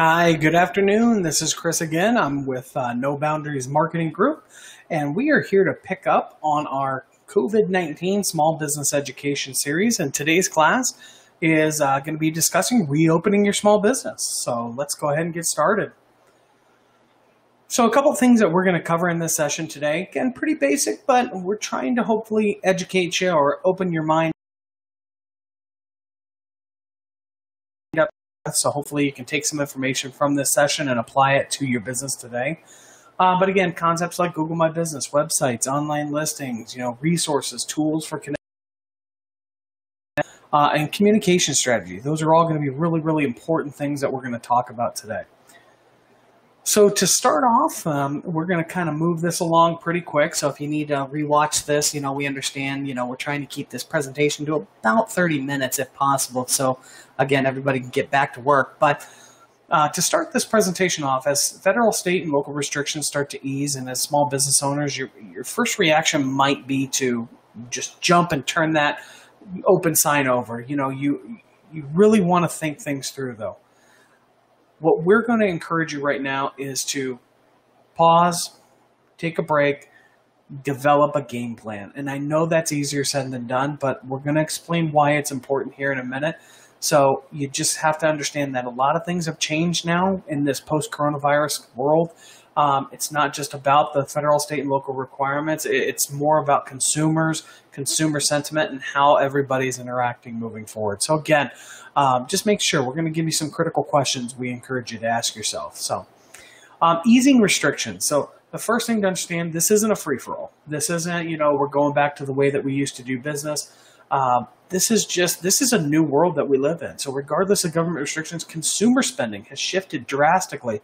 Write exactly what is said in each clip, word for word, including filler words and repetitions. Hi, good afternoon. This is Chris again. I'm with uh, No Boundaries Marketing Group, and we are here to pick up on our COVID nineteen Small Business Education Series. And today's class is uh, going to be discussing reopening your small business. So let's go ahead and get started. So a couple things that we're going to cover in this session today. Again, pretty basic, but we're trying to hopefully educate you or open your mind. So hopefully you can take some information from this session and apply it to your business today. Uh, but again, concepts like Google My Business, websites, online listings, you know, resources, tools for connection, uh, and communication strategy. Those are all going to be really, really important things that we're going to talk about today. So to start off, um, we're going to kind of move this along pretty quick. So if you need to rewatch this, you know, we understand, you know, we're trying to keep this presentation to about thirty minutes if possible. So again, everybody can get back to work. But uh, to start this presentation off, as federal, state, and local restrictions start to ease, and as small business owners, your, your first reaction might be to just jump and turn that open sign over. You know, you, you really want to think things through, though. What we're going to encourage you right now is to pause, take a break, develop a game plan. And I know that's easier said than done, but we're going to explain why it's important here in a minute. So you just have to understand that a lot of things have changed now in this post-coronavirus world. Um, it's not just about the federal, state, and local requirements. It's more about consumers, consumer sentiment, and how everybody's interacting moving forward. So again, um, just make sure. We're going to give you some critical questions we encourage you to ask yourself. So um, easing restrictions. So the first thing to understand, this isn't a free-for-all. This isn't, you know, we're going back to the way that we used to do business. Um, this is just, this is a new world that we live in. So regardless of government restrictions, consumer spending has shifted drastically.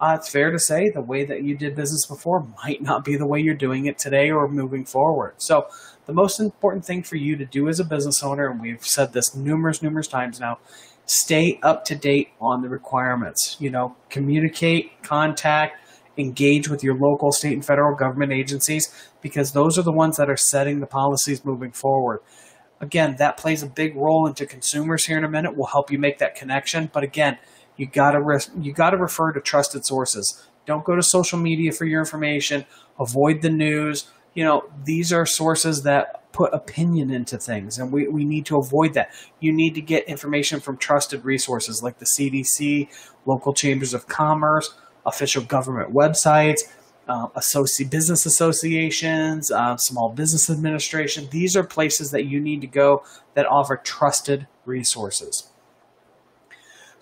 Uh, it's fair to say the way that you did business before might not be the way you're doing it today or moving forward. So the most important thing for you to do as a business owner, and we've said this numerous, numerous times now, stay up to date on the requirements. You know, communicate, contact, engage with your local, state, and federal government agencies, because those are the ones that are setting the policies moving forward. Again, that plays a big role into consumers here in a minute. We'll help you make that connection. But again, You gotta you gotta refer to trusted sources. Don't go to social media for your information. Avoid the news. You know, these are sources that put opinion into things, and we, we need to avoid that. You need to get information from trusted resources like the C D C, local chambers of commerce, official government websites, uh, associate business associations, uh, small business administration. These are places that you need to go that offer trusted resources.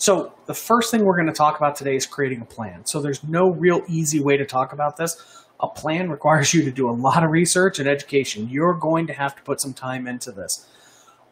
So the first thing we're going to talk about today is creating a plan. So there's no real easy way to talk about this. A plan requires you to do a lot of research and education. You're going to have to put some time into this.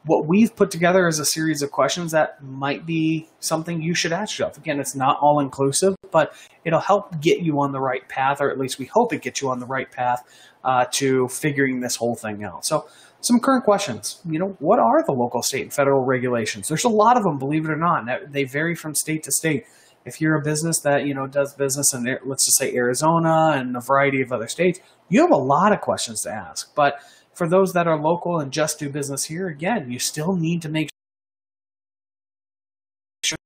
What we've put together is a series of questions that might be something you should ask yourself. Again, it's not all inclusive, but it'll help get you on the right path, or at least we hope it gets you on the right path uh, to figuring this whole thing out. So some current questions. You know, what are the local, state, and federal regulations? There's a lot of them, believe it or not. They vary from state to state. If you're a business that, you know, does business in, let's just say, Arizona and a variety of other states, you have a lot of questions to ask. But for those that are local and just do business here, again, you still need to make sure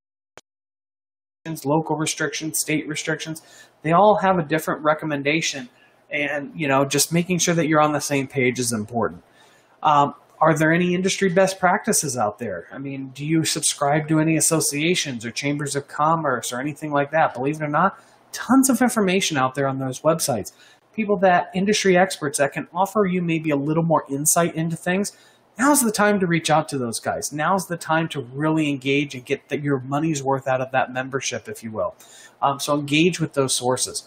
local restrictions, state restrictions, they all have a different recommendation. And, you know, just making sure that you're on the same page is important. Um, are there any industry best practices out there? I mean, do you subscribe to any associations or chambers of commerce or anything like that? Believe it or not, tons of information out there on those websites. People that, industry experts that can offer you maybe a little more insight into things. Now's the time to reach out to those guys. Now's the time to really engage and get the, your money's worth out of that membership, if you will. Um, so engage with those sources.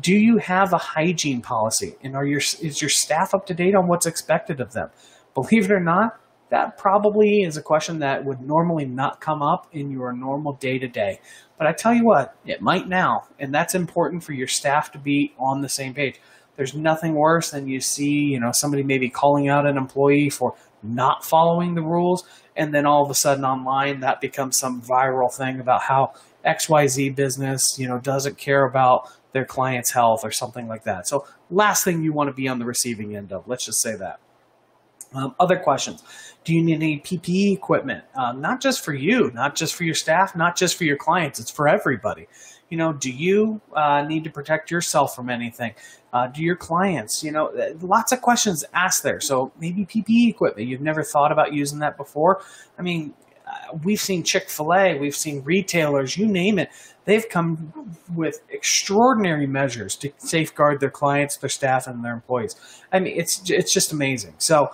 Do you have a hygiene policy, and are your, is your staff up to date on what's expected of them? Believe it or not, that probably is a question that would normally not come up in your normal day-to-day. But I tell you what, it might now, and that's important for your staff to be on the same page. There's nothing worse than you see, you know, somebody maybe calling out an employee for not following the rules, and then all of a sudden online that becomes some viral thing about how X Y Z business, you know, doesn't care about their client's health or something like that. So last thing you want to be on the receiving end of, let's just say that. Um, other questions. Do you need any P P E equipment? Um, not just for you, not just for your staff, not just for your clients. It's for everybody. You know, do you uh, need to protect yourself from anything? Uh, do your clients, you know, lots of questions asked there. So maybe P P E equipment. You've never thought about using that before. I mean, uh, we've seen Chick-fil-A, we've seen retailers, you name it. They've come with extraordinary measures to safeguard their clients, their staff, and their employees. I mean, it's, it's just amazing. So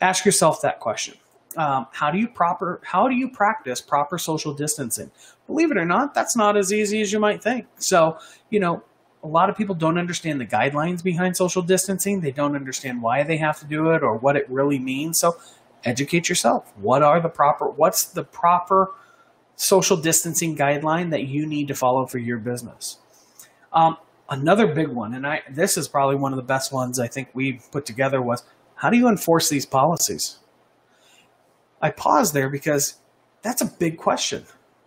ask yourself that question. Um, how do you proper, how do you practice proper social distancing? Believe it or not, that's not as easy as you might think. So, you know, a lot of people don't understand the guidelines behind social distancing. They don't understand why they have to do it or what it really means. So educate yourself. What are the proper, what's the proper social distancing guideline that you need to follow for your business? Um, another big one, and I, this is probably one of the best ones I think we put together, was how do you enforce these policies? I pause there because that's a big question.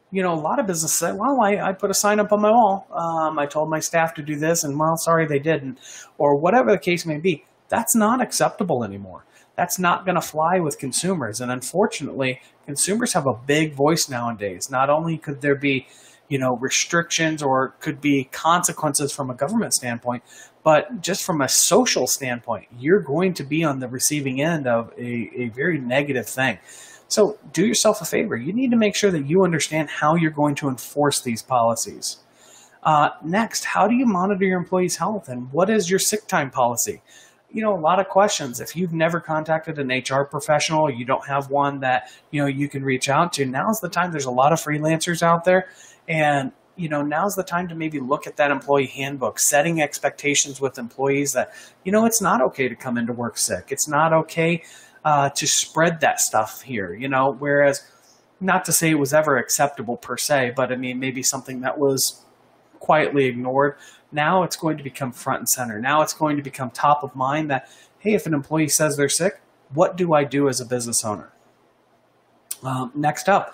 You know, a lot of businesses say, well, I, I put a sign up on my wall. Um, I told my staff to do this, and well, sorry, they didn't, or whatever the case may be. That's not acceptable anymore. That's not going to fly with consumers. And unfortunately, consumers have a big voice nowadays. Not only could there be, you know, restrictions or could be consequences from a government standpoint, but just from a social standpoint, you're going to be on the receiving end of a, a very negative thing. So do yourself a favor. You need to make sure that you understand how you're going to enforce these policies. Uh, next, how do you monitor your employees' health, and what is your sick time policy? You know, a lot of questions. If you've never contacted an H R professional, you don't have one that, you know, you can reach out to, now's the time. There's a lot of freelancers out there, and, you know, now's the time to maybe look at that employee handbook, setting expectations with employees that, you know, it's not okay to come into work sick. It's not okay uh, to spread that stuff here, you know, whereas not to say it was ever acceptable per se, but I mean, maybe something that was quietly ignored. Now it's going to become front and center. Now it's going to become top of mind that, hey, if an employee says they're sick, what do I do as a business owner? Um, next up,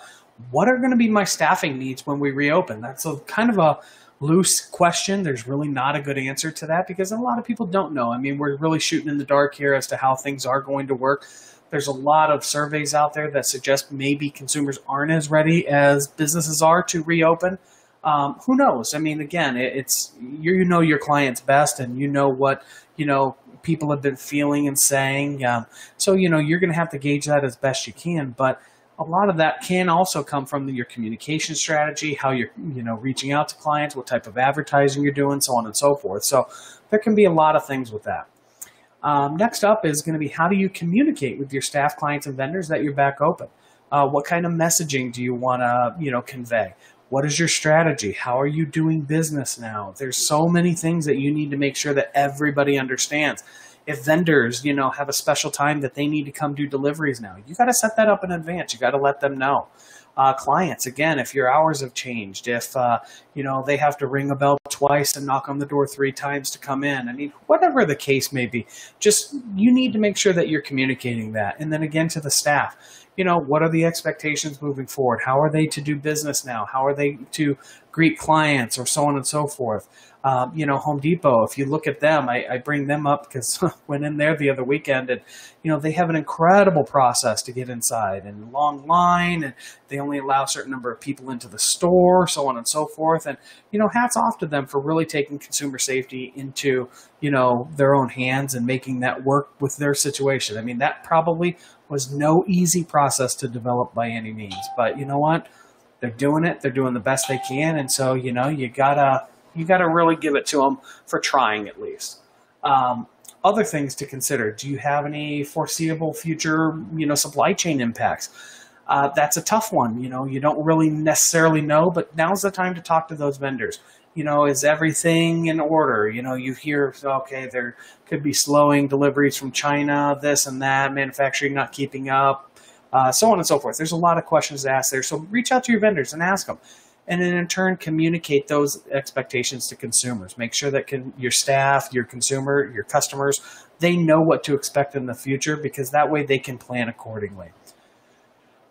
what are going to be my staffing needs when we reopen? That's a kind of a loose question. There's really not a good answer to that because a lot of people don't know. I mean, we're really shooting in the dark here as to how things are going to work. There's a lot of surveys out there that suggest maybe consumers aren't as ready as businesses are to reopen. Um, who knows? I mean, again, it, it's, you, you know, your clients best, and you know what, you know, people have been feeling and saying. Um, so, you know, you're going to have to gauge that as best you can. But a lot of that can also come from your communication strategy, how you're, you know, reaching out to clients, what type of advertising you're doing, so on and so forth. So there can be a lot of things with that. Um, next up is going to be, how do you communicate with your staff, clients, and vendors that you're back open? Uh, what kind of messaging do you want to, you know, convey? What is your strategy? How are you doing business now? There's so many things that you need to make sure that everybody understands. If vendors, you know, have a special time that they need to come do deliveries now, you got to set that up in advance. You got to let them know. Uh, clients, again, if your hours have changed, if, uh, you know, they have to ring a bell twice and knock on the door three times to come in. I mean, whatever the case may be, just you need to make sure that you're communicating that. And then again, to the staff, you know, what are the expectations moving forward? How are they to do business now? How are they to greet clients, or so on and so forth? Um, you know, Home Depot, if you look at them, I, I bring them up because I went in there the other weekend, and, you know, they have an incredible process to get inside, and long line, and they only allow a certain number of people into the store, so on and so forth. And, you know, hats off to them for really taking consumer safety into, you know, their own hands and making that work with their situation. I mean, that probably was no easy process to develop by any means, but you know what? They're doing it. They're doing the best they can. And so, you know, you gotta, you got to really give it to them for trying, at least. Um, other things to consider. Do you have any foreseeable future, you know, supply chain impacts? Uh, that's a tough one. You know, you don't really necessarily know, but now's the time to talk to those vendors. You know, is everything in order? You know, you hear, okay, there could be slowing deliveries from China, this and that, manufacturing not keeping up, uh, so on and so forth. There's a lot of questions to ask there. So reach out to your vendors and ask them. And then in turn, communicate those expectations to consumers. Make sure that can, your staff, your consumer, your customers, they know what to expect in the future, because that way they can plan accordingly.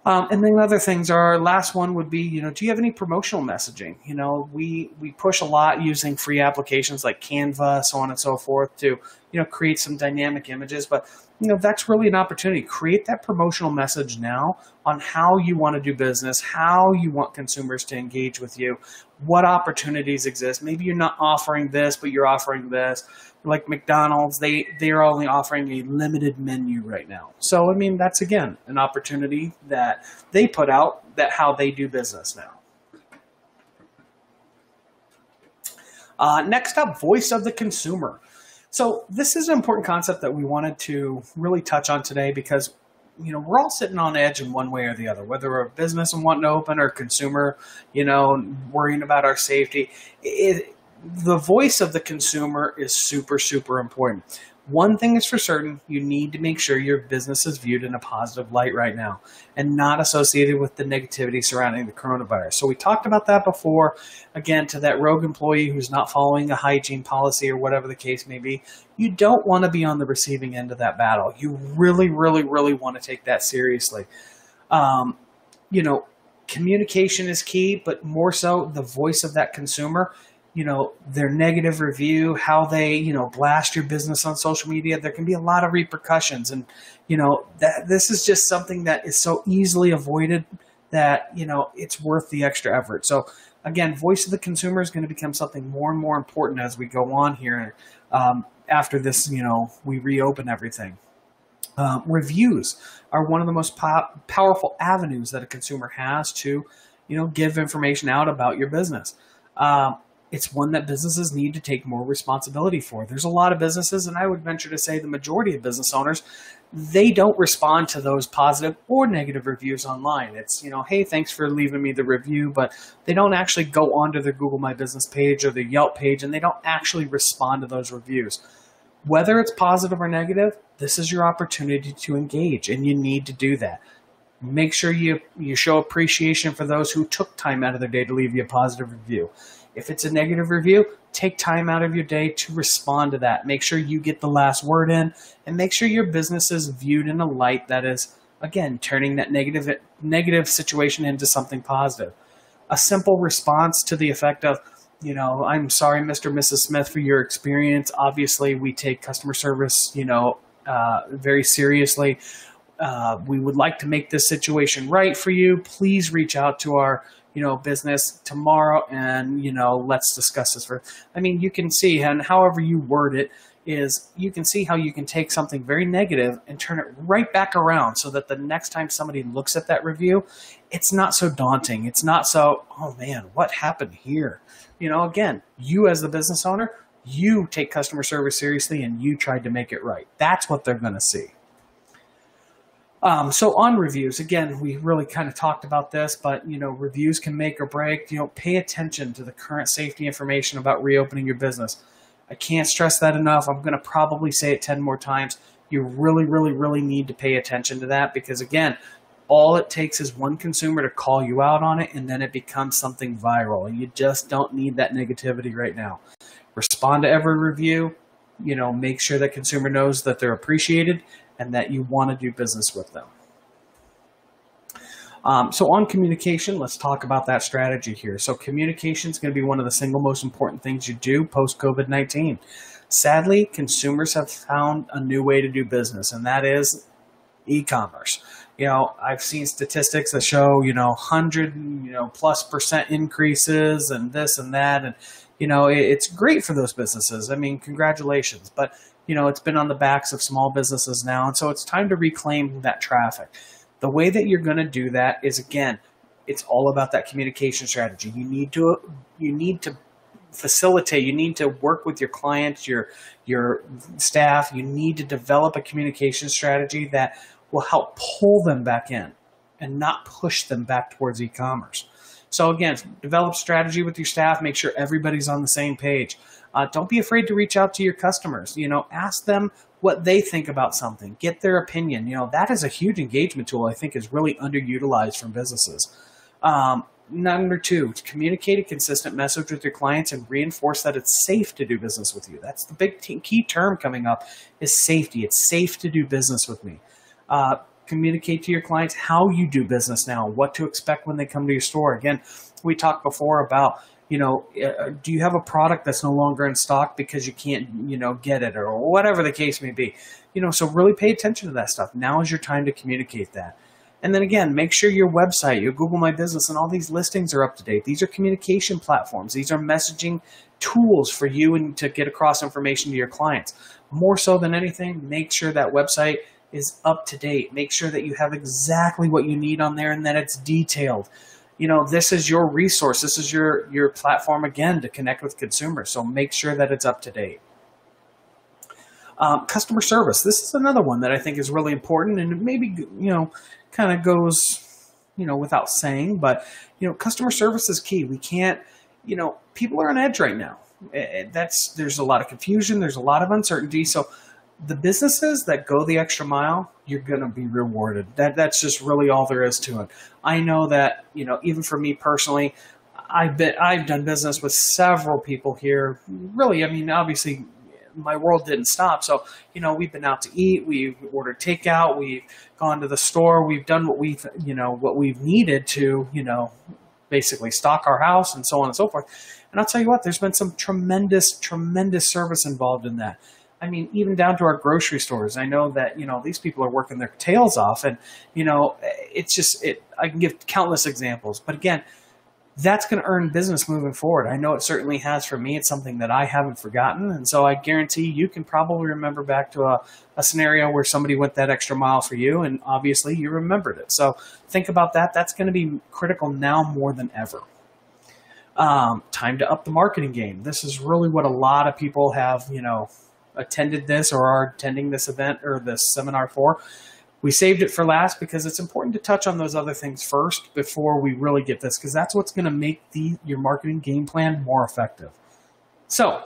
Um, and then other things are, last one would be, you know, do you have any promotional messaging? You know, we, we push a lot using free applications like Canva, so on and so forth, to, you know, create some dynamic images. But you know, that's really an opportunity. Create that promotional message now on how you want to do business, how you want consumers to engage with you, what opportunities exist. Maybe you're not offering this, but you're offering this. Like McDonald's, they, they're only offering a limited menu right now. So, I mean, that's, again, an opportunity that they put out, that how they do business now. Uh, next up, voice of the consumer. So this is an important concept that we wanted to really touch on today because, you know, we're all sitting on edge in one way or the other, whether we're a business and wanting to open or a consumer, you know, worrying about our safety. It, the voice of the consumer is super, super important. One thing is for certain, you need to make sure your business is viewed in a positive light right now and not associated with the negativity surrounding the coronavirus. So we talked about that before. Again, to that rogue employee who's not following a hygiene policy or whatever the case may be, you don't want to be on the receiving end of that battle. You really, really, really want to take that seriously. Um, you know, communication is key, but more so the voice of that consumer. You know, their negative review, how they, you know, blast your business on social media, there can be a lot of repercussions. And, you know, that this is just something that is so easily avoided that, you know, it's worth the extra effort. So, again, voice of the consumer is going to become something more and more important as we go on here um, after this, you know, we reopen everything. Uh, reviews are one of the most po- powerful avenues that a consumer has to, you know, give information out about your business. Um, It's one that businesses need to take more responsibility for. There's a lot of businesses, and I would venture to say the majority of business owners, they don't respond to those positive or negative reviews online. It's, you know, hey, thanks for leaving me the review, but they don't actually go onto their Google My Business page or their Yelp page, and they don't actually respond to those reviews. Whether it's positive or negative, this is your opportunity to engage, and you need to do that. Make sure you, you show appreciation for those who took time out of their day to leave you a positive review. If it's a negative review, take time out of your day to respond to that. Make sure you get the last word in, and make sure your business is viewed in a light that is, again, turning that negative, negative situation into something positive. A simple response to the effect of, you know, I'm sorry, Mister and Missus Smith, for your experience. Obviously, we take customer service, you know, uh, very seriously. Uh, we would like to make this situation right for you. Please reach out to our you know, business tomorrow and, you know, let's discuss this. For, I mean, you can see, and however you word it is, you can see how you can take something very negative and turn it right back around so that the next time somebody looks at that review, it's not so daunting. It's not so, oh man, what happened here? You know, again, you as the business owner, you take customer service seriously and you tried to make it right. That's what they're going to see. Um, so on reviews, again, we really kind of talked about this, but, you know, reviews can make or break. You know, pay attention to the current safety information about reopening your business. I can't stress that enough. I'm going to probably say it ten more times. You really, really, really need to pay attention to that because, again, all it takes is one consumer to call you out on it, and then it becomes something viral. And you just don't need that negativity right now. Respond to every review. You know, make sure that consumer knows that they're appreciated and that you want to do business with them. Um, so on communication, let's talk about that strategy here. So communication is going to be one of the single most important things you do post COVID nineteen. Sadly, consumers have found a new way to do business, and that is e-commerce. You know, I've seen statistics that show, you know, one hundred, you know, plus percent increases and this and that. And, you know, it's great for those businesses. I mean, congratulations. But, you know, it's been on the backs of small businesses now. And so it's time to reclaim that traffic. The way that you're going to do that is, again, it's all about that communication strategy. You need to, you need to facilitate, you need to work with your clients, your, your staff. You need to develop a communication strategy that will help pull them back in and not push them back towards e-commerce. So again, develop strategy with your staff. Make sure everybody's on the same page. Uh, don't be afraid to reach out to your customers. You know, ask them what they think about something. Get their opinion. You know, that is a huge engagement tool I think is really underutilized from businesses. Um, number two, communicate a consistent message with your clients and reinforce that it's safe to do business with you. That's the big key term coming up is safety. It's safe to do business with me. Uh, communicate to your clients how you do business now, what to expect when they come to your store. Again, we talked before about, you know, do you have a product that's no longer in stock because you can't, you know, get it, or whatever the case may be. You know, so really pay attention to that stuff. Now is your time to communicate that. And then again, make sure your website, your Google My Business, and all these listings are up to date. These are communication platforms. These are messaging tools for you and to get across information to your clients. More so than anything, make sure that website is up to date. Make sure that you have exactly what you need on there and that it's detailed. You know, this is your resource. This is your, your platform, again, to connect with consumers. So make sure that it's up to date. Um, customer service. This is another one that I think is really important, and maybe, you know, kind of goes, you know, without saying, but, you know, customer service is key. We can't, you know, people are on edge right now. That's, there's a lot of confusion. There's a lot of uncertainty. So the businesses that go the extra mile, you're going to be rewarded. That, that's just really all there is to it. I know that, you know, even for me personally, I've been, I've done business with several people here. Really, I mean, obviously, my world didn't stop. So, you know, we've been out to eat, we've ordered takeout, we've gone to the store, we've done what we've, you know, what we've needed to, you know, basically stock our house and so on and so forth. And I'll tell you what, there's been some tremendous, tremendous service involved in that. I mean, even down to our grocery stores. I know that, you know, these people are working their tails off, and, you know, it's just, it, I can give countless examples, but again, that's going to earn business moving forward. I know it certainly has for me. It's something that I haven't forgotten. And so I guarantee you can probably remember back to a, a scenario where somebody went that extra mile for you, and obviously you remembered it. So think about that. That's going to be critical now more than ever. Um, time to up the marketing game. This is really what a lot of people have, you know, attended this or are attending this event or this seminar for. We saved it for last because it's important to touch on those other things first before we really get this, because that's what's going to make the, your marketing game plan more effective. So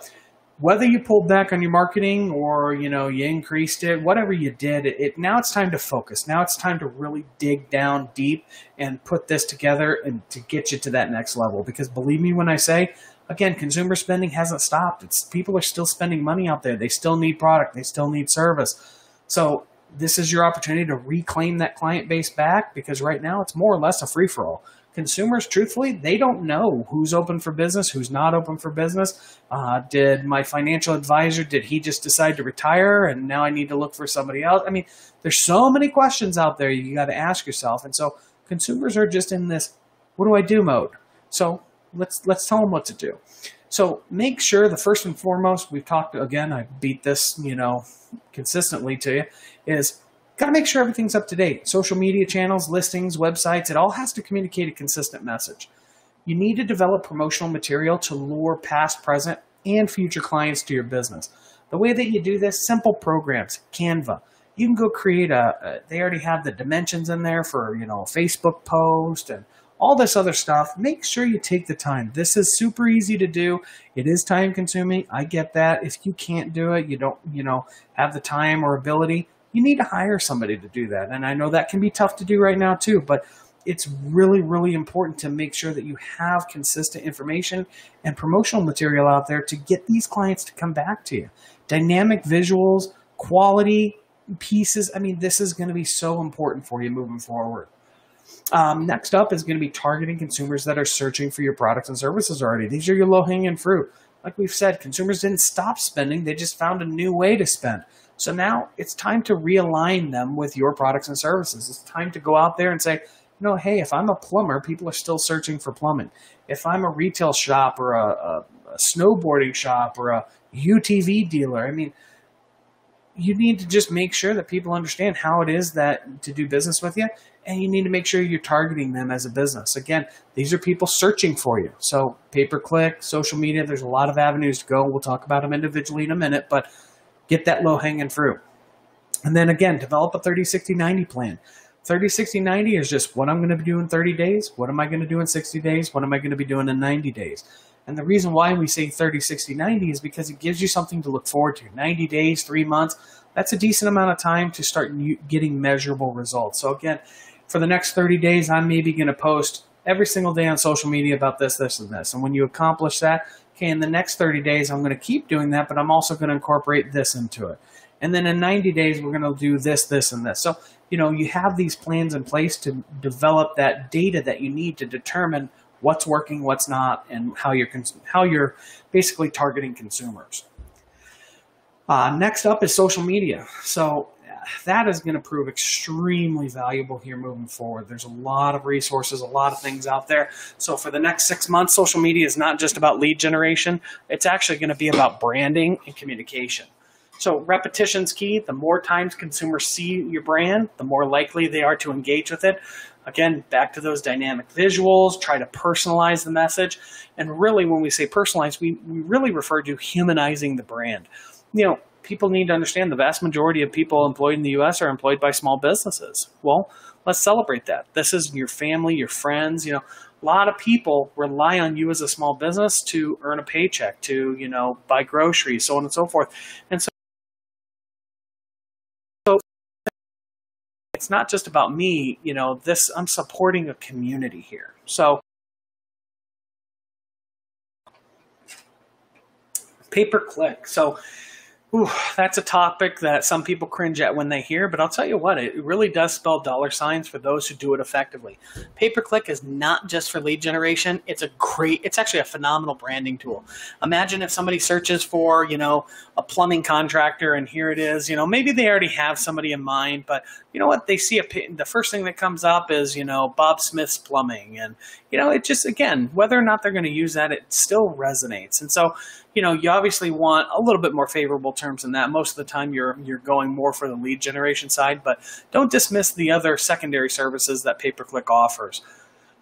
whether you pulled back on your marketing or, you know, you increased it, whatever you did, it, it now it's time to focus. Now it's time to really dig down deep and put this together and to get you to that next level. Because believe me when I say, again, consumer spending hasn't stopped. It's, people are still spending money out there. They still need product. They still need service. So this is your opportunity to reclaim that client base back, because right now it's more or less a free-for-all. Consumers, truthfully, they don't know who's open for business, who's not open for business. Uh, did my financial advisor, did he just decide to retire and now I need to look for somebody else? I mean, there's so many questions out there you got to ask yourself. And so consumers are just in this, what do I do mode? So let's, let's tell them what to do. So make sure the first and foremost, we've talked, again, I beat this, you know, consistently to you, is got to make sure everything's up to date. Social media channels, listings, websites, it all has to communicate a consistent message. You need to develop promotional material to lure past, present, and future clients to your business. The way that you do this, simple programs, Canva. You can go create a, a they already have the dimensions in there for, you know, a Facebook post and all this other stuff. Make sure you take the time. This is super easy to do. It is time consuming. I get that. If you can't do it, you don't, you know, have the time or ability, you need to hire somebody to do that. And I know that can be tough to do right now too, but it's really, really important to make sure that you have consistent information and promotional material out there to get these clients to come back to you. Dynamic visuals, quality pieces. I mean, this is going to be so important for you moving forward. Um, next up is going to be targeting consumers that are searching for your products and services already. These are your low-hanging fruit. Like we've said, consumers didn't stop spending. They just found a new way to spend. So now it's time to realign them with your products and services. It's time to go out there and say, you know, hey, if I'm a plumber, people are still searching for plumbing. If I'm a retail shop or a, a, a snowboarding shop or a U T V dealer, I mean, you need to just make sure that people understand how it is that to do business with you, and you need to make sure you're targeting them as a business. Again, these are people searching for you. So pay-per-click, social media, there's a lot of avenues to go. We'll talk about them individually in a minute, but get that low-hanging fruit. And then again, develop a thirty, sixty, ninety plan. thirty, sixty, ninety is just what I'm going to do in thirty days, what am I going to do in sixty days, what am I going to be doing in ninety days. And the reason why we say thirty, sixty, ninety is because it gives you something to look forward to. ninety days, three months, that's a decent amount of time to start getting measurable results. So again, for the next thirty days, I'm maybe going to post every single day on social media about this, this, and this. And when you accomplish that, okay, in the next thirty days, I'm going to keep doing that, but I'm also going to incorporate this into it. And then in ninety days, we're going to do this, this, and this. So, you know, you have these plans in place to develop that data that you need to determine what's working, what's not, and how you're, how you're basically targeting consumers. Uh, next up is social media. So that is going to prove extremely valuable here moving forward. There's a lot of resources, a lot of things out there. So for the next six months, social media is not just about lead generation. It's actually going to be about branding and communication. So repetition's key. The more times consumers see your brand, the more likely they are to engage with it. Again, back to those dynamic visuals, try to personalize the message. And really, when we say personalize, we, we really refer to humanizing the brand. You know, people need to understand the vast majority of people employed in the U S are employed by small businesses. Well, let's celebrate that. This is your family, your friends. You know, a lot of people rely on you as a small business to earn a paycheck, to, you know, buy groceries, so on and so forth. And so it's not just about me, you know, this, I'm supporting a community here. So pay-per-click. So ooh, that's a topic that some people cringe at when they hear, but I'll tell you what, it really does spell dollar signs for those who do it effectively. Pay-per-click is not just for lead generation. It's a great, it's actually a phenomenal branding tool. Imagine if somebody searches for, you know, a plumbing contractor, and here it is. You know, maybe they already have somebody in mind, but you know what? They see a, the first thing that comes up is, you know, Bob Smith's plumbing. And, you know, it just, again, whether or not they're going to use that, it still resonates. And so, you know, you obviously want a little bit more favorable terms than that. Most of the time you're you're going more for the lead generation side, but don't dismiss the other secondary services that pay-per-click offers.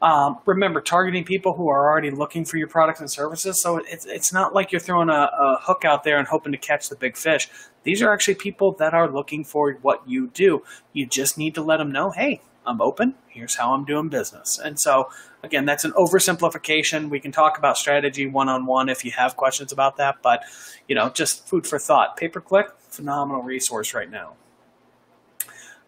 Um, remember, targeting people who are already looking for your products and services. So it's, it's not like you're throwing a, a hook out there and hoping to catch the big fish. These are actually people that are looking for what you do. You just need to let them know, hey, I'm open. Here's how I'm doing business. And so, again, that's an oversimplification. We can talk about strategy one-on-one if you have questions about that. But, you know, just food for thought. Pay-per-click, phenomenal resource right now.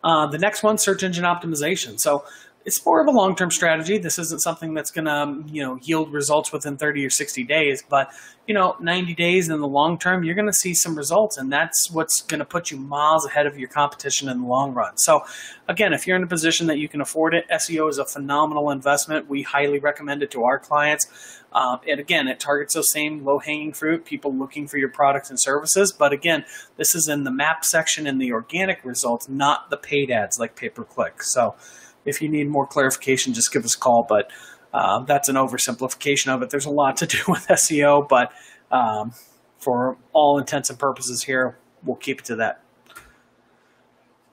Uh, the next one, search engine optimization. So it's more of a long-term strategy. This isn't something that's going to, you know, yield results within thirty or sixty days, but, you know, ninety days in the long term, you're going to see some results, and that's what's going to put you miles ahead of your competition in the long run. So, again, if you're in a position that you can afford it, S E O is a phenomenal investment. We highly recommend it to our clients. Uh, and, again, it targets those same low-hanging fruit, people looking for your products and services. But, again, this is in the map section in the organic results, not the paid ads like pay-per-click. So, if you need more clarification, just give us a call. But uh, that's an oversimplification of it. There's a lot to do with S E O, but um, for all intents and purposes here, we'll keep it to that.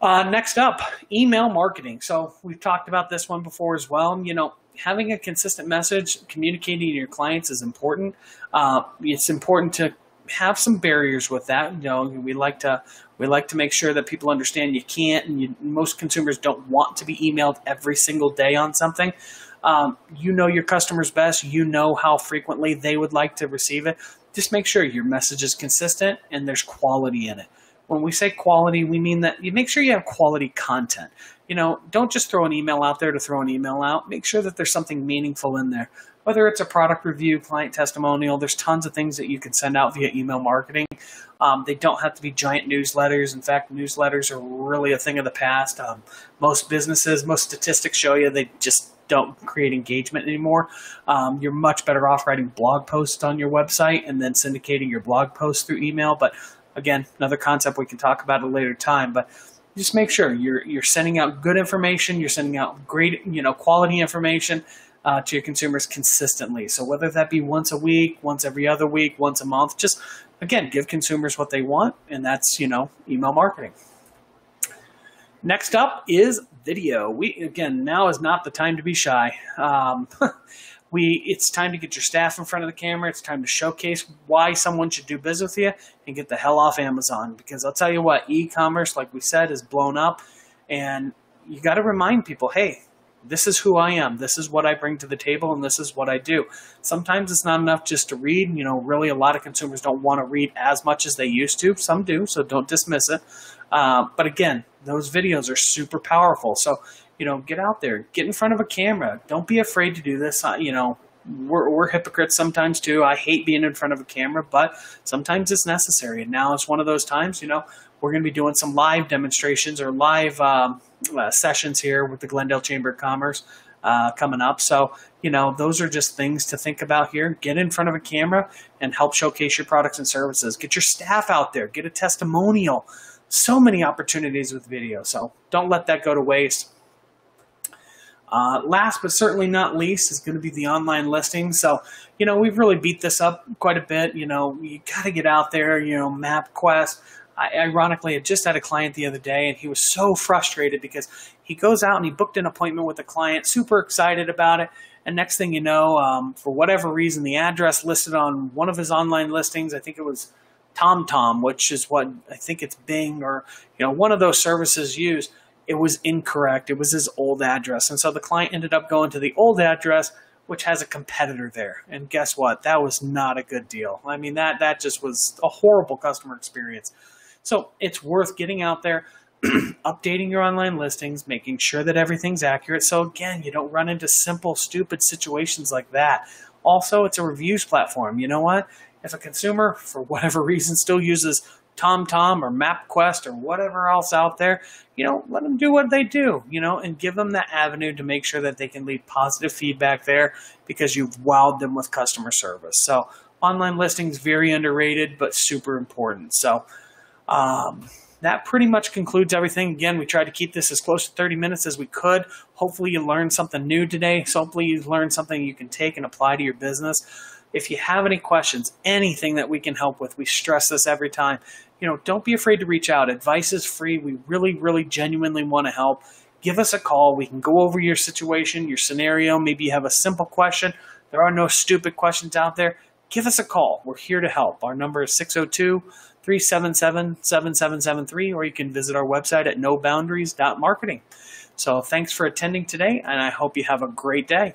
Uh, next up, email marketing. So we've talked about this one before as well. You know, having a consistent message, communicating to your clients is important. Uh, it's important to have some barriers with that. You know, we like to we like to make sure that people understand you can't, and you, most consumers don't want to be emailed every single day on something. Um, you know your customers best. You know how frequently they would like to receive it. Just make sure your message is consistent and there's quality in it. When we say quality, we mean that you make sure you have quality content. You know, don't just throw an email out there to throw an email out. Make sure that there's something meaningful in there. Whether it's a product review, client testimonial, there's tons of things that you can send out via email marketing. Um, they don't have to be giant newsletters. In fact, newsletters are really a thing of the past. Um, most businesses, most statistics show you they just don't create engagement anymore. Um, you're much better off writing blog posts on your website and then syndicating your blog posts through email. But again, another concept we can talk about at a later time. But just make sure you're you're sending out good information. You're sending out great, you know, quality information uh, to your consumers consistently. So whether that be once a week, once every other week, once a month, just again give consumers what they want, and that's, you know, email marketing. Next up is video. We again now is not the time to be shy. Um, We, it's time to get your staff in front of the camera. It's time to showcase why someone should do business with you and get the hell off Amazon, because I'll tell you what, e-commerce, like we said, is blown up, and you got to remind people, hey, this is who I am. This is what I bring to the table, and this is what I do. Sometimes it's not enough just to read. You know, really a lot of consumers don't want to read as much as they used to. Some do, so don't dismiss it. Uh, but again, those videos are super powerful. So, you know, get out there, get in front of a camera. Don't be afraid to do this. You know, we're, we're hypocrites sometimes too. I hate being in front of a camera, but sometimes it's necessary. And now it's one of those times, you know, we're going to be doing some live demonstrations or live um, uh, sessions here with the Glendale Chamber of Commerce. uh, coming up. So, you know, those are just things to think about here. Get in front of a camera and help showcase your products and services. Get your staff out there. Get a testimonial. So many opportunities with video. So don't let that go to waste. Uh, last but certainly not least is going to be the online listing. So, you know, we've really beat this up quite a bit. You know, you got to get out there, you know, MapQuest. I ironically had just had a client the other day, and he was so frustrated because he goes out and he booked an appointment with a client, super excited about it. And next thing you know, um, for whatever reason, the address listed on one of his online listings, I think it was TomTom, which is what I think it's Bing or, you know, one of those services used. It was incorrect. It was his old address. And so the client ended up going to the old address, which has a competitor there. And guess what? That was not a good deal. I mean, that, that just was a horrible customer experience. So it's worth getting out there, updating your online listings, making sure that everything's accurate. So again, you don't run into simple, stupid situations like that. Also, it's a reviews platform. You know what? If a consumer, for whatever reason, still uses TomTom or MapQuest or whatever else out there, you know, let them do what they do, you know, and give them that avenue to make sure that they can leave positive feedback there because you've wowed them with customer service. So online listings, very underrated, but super important. So um, that pretty much concludes everything. Again, we tried to keep this as close to thirty minutes as we could. Hopefully you learned something new today. So hopefully you've learned something you can take and apply to your business. If you have any questions, anything that we can help with, we stress this every time. You know, don't be afraid to reach out. Advice is free. We really, really genuinely want to help. Give us a call. We can go over your situation, your scenario. Maybe you have a simple question. There are no stupid questions out there. Give us a call. We're here to help. Our number is six oh two, three seven seven, seven seven seven three, or you can visit our website at no boundaries dot marketing. So thanks for attending today, and I hope you have a great day.